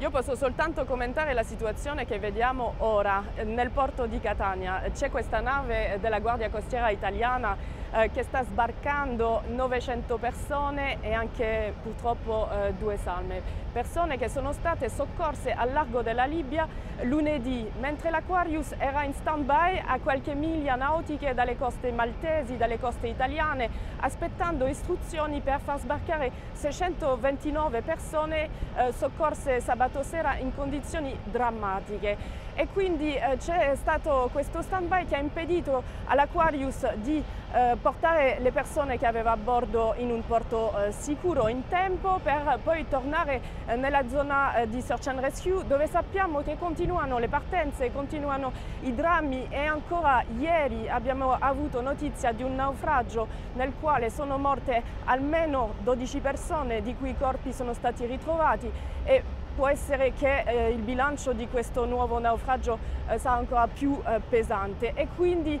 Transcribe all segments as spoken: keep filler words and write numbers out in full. Io posso soltanto commentare la situazione che vediamo ora nel porto di Catania. C'è questa nave della Guardia Costiera italiana eh, che sta sbarcando novecento persone e anche purtroppo eh, due salme. Persone che sono state soccorse al largo della Libia lunedì, mentre l'Aquarius era in stand-by a qualche miglia nautiche dalle coste maltesi, dalle coste italiane, aspettando istruzioni per far sbarcare seicentoventinove persone eh, soccorse sabato sera in condizioni drammatiche, e quindi eh, c'è stato questo stand-by che ha impedito all'Aquarius di eh, portare le persone che aveva a bordo in un porto eh, sicuro in tempo, per poi tornare eh, nella zona eh, di Search and Rescue, dove sappiamo che continuano le partenze, continuano i drammi, e ancora ieri abbiamo avuto notizia di un naufragio nel quale sono morte almeno dodici persone, di cui i corpi sono stati ritrovati, e può essere che eh, il bilancio di questo nuovo naufragio eh, sarà ancora più eh, pesante. E quindi,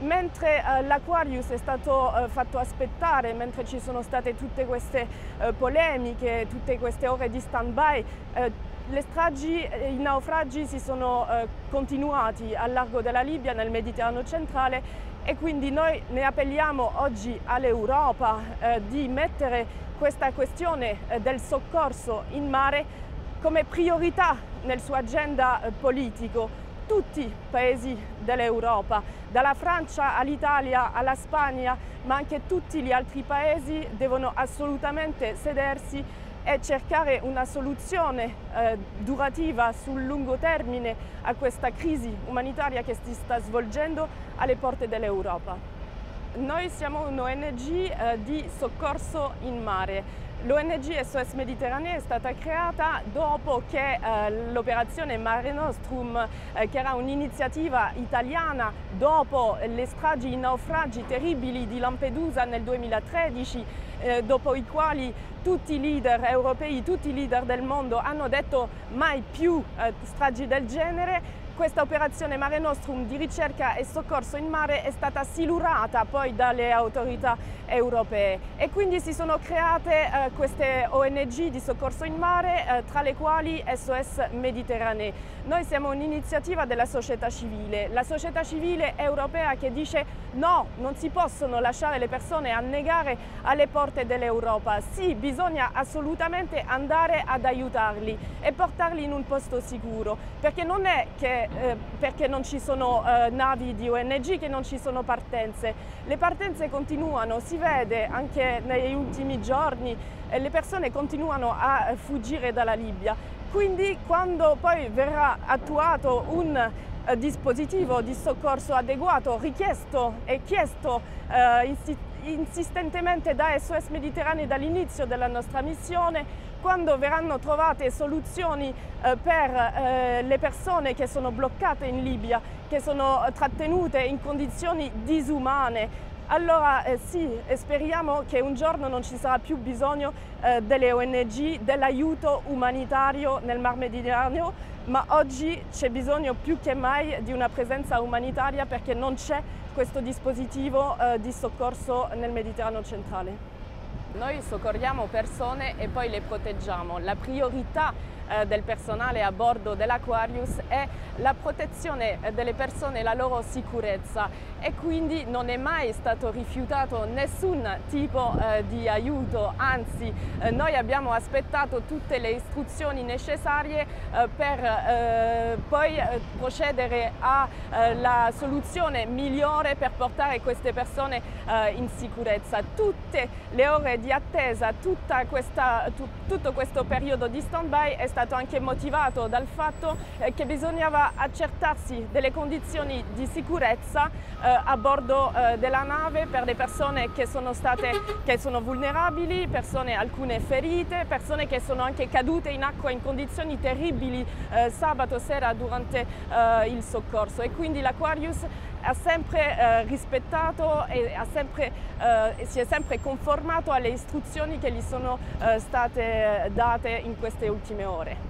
mentre eh, l'Aquarius è stato eh, fatto aspettare, mentre ci sono state tutte queste eh, polemiche, tutte queste ore di stand-by, eh, le stragi e i naufragi si sono eh, continuati al largo della Libia, nel Mediterraneo centrale, e quindi noi ne appelliamo oggi all'Europa eh, di mettere questa questione eh, del soccorso in mare come priorità nel suo agenda politico. Tutti i paesi dell'Europa, dalla Francia all'Italia alla Spagna, ma anche tutti gli altri paesi, devono assolutamente sedersi e cercare una soluzione eh, durativa sul lungo termine a questa crisi umanitaria che si sta svolgendo alle porte dell'Europa. Noi siamo un'O N G eh, di soccorso in mare. L'O N G S O S Mediterranea è stata creata dopo che eh, l'operazione Mare Nostrum, eh, che era un'iniziativa italiana dopo le stragi, i naufragi terribili di Lampedusa nel duemilatredici, eh, dopo i quali tutti i leader europei, tutti i leader del mondo hanno detto mai più eh, stragi del genere. Questa operazione Mare Nostrum di ricerca e soccorso in mare è stata silurata poi dalle autorità europee, e quindi si sono create eh, queste O N G di soccorso in mare, eh, tra le quali S O S Mediterranea. Noi siamo un'iniziativa della società civile, la società civile europea che dice no, non si possono lasciare le persone annegare alle porte dell'Europa, sì, bisogna assolutamente andare ad aiutarli e portarli in un posto sicuro, perché non è che Eh, perché non ci sono eh, navi di O N G, che non ci sono partenze. Le partenze continuano, si vede anche negli ultimi giorni, eh, le persone continuano a eh, fuggire dalla Libia. Quindi, quando poi verrà attuato un eh, dispositivo di soccorso adeguato, richiesto e chiesto eh, insistentemente da S O S Mediterranea dall'inizio della nostra missione, quando verranno trovate soluzioni eh, per eh, le persone che sono bloccate in Libia, che sono trattenute in condizioni disumane, allora eh, sì, speriamo che un giorno non ci sarà più bisogno eh, delle O N G, dell'aiuto umanitario nel Mar Mediterraneo, ma oggi c'è bisogno più che mai di una presenza umanitaria, perché non c'è questo dispositivo eh, di soccorso nel Mediterraneo centrale. Noi soccorriamo persone e poi le proteggiamo. La priorità eh, del personale a bordo dell'Aquarius è la protezione delle persone e la loro sicurezza, e quindi non è mai stato rifiutato nessun tipo eh, di aiuto, anzi eh, noi abbiamo aspettato tutte le istruzioni necessarie eh, per eh, poi eh, procedere alla eh, soluzione migliore per portare queste persone eh, in sicurezza. Tutte le ore di attesa, tutta questa, tu, tutto questo periodo di stand-by è stato anche motivato dal fatto eh, che bisognava accertarsi delle condizioni di sicurezza eh, a bordo eh, della nave per le persone che sono state che sono vulnerabili, persone alcune ferite, persone che sono anche cadute in acqua in condizioni terribili eh, sabato sera durante eh, il soccorso. E quindi l'Aquarius ha sempre eh, rispettato e ha sempre, eh, si è sempre conformato alle istruzioni che gli sono eh, state date in queste ultime ore.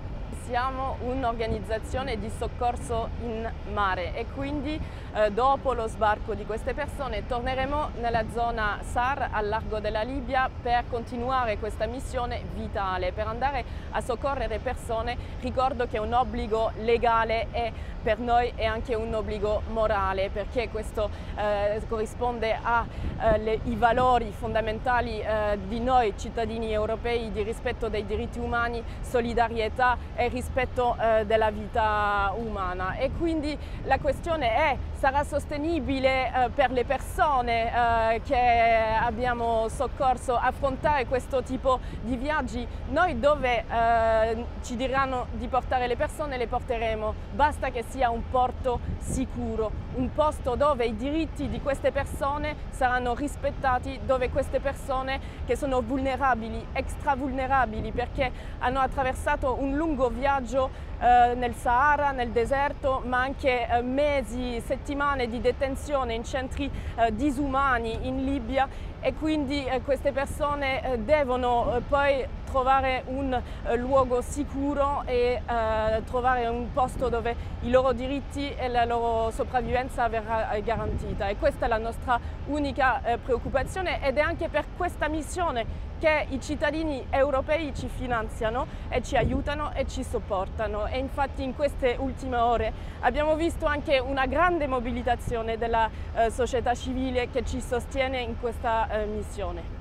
siamo un'organizzazione di soccorso in mare e quindi eh, dopo lo sbarco di queste persone torneremo nella zona S A R al largo della Libia per continuare questa missione vitale, per andare a soccorrere persone. Ricordo che è un obbligo legale e per noi è anche un obbligo morale, perché questo eh, corrisponde ai eh, valori fondamentali eh, di noi cittadini europei, di rispetto dei diritti umani, solidarietà e rispetto eh, della vita umana. E quindi la questione è: sarà sostenibile eh, per le persone eh, che abbiamo soccorso affrontare questo tipo di viaggi? Noi dove eh, ci diranno di portare le persone le porteremo, basta che sia un porto sicuro, un posto dove i diritti di queste persone saranno rispettati, dove queste persone che sono vulnerabili, extra vulnerabili, perché hanno attraversato un lungo viaggio eh, nel Sahara, nel deserto, ma anche eh, mesi, settimane di detenzione in centri eh, disumani in Libia, e quindi eh, queste persone eh, devono eh, poi trovare un eh, luogo sicuro e eh, trovare un posto dove i loro diritti e la loro sopravvivenza verrà eh, garantita, e questa è la nostra unica eh, preoccupazione, ed è anche per questa missione che i cittadini europei ci finanziano e ci aiutano e ci supportano. E infatti in queste ultime ore abbiamo visto anche una grande mobilitazione della eh, società civile che ci sostiene in questa eh, missione.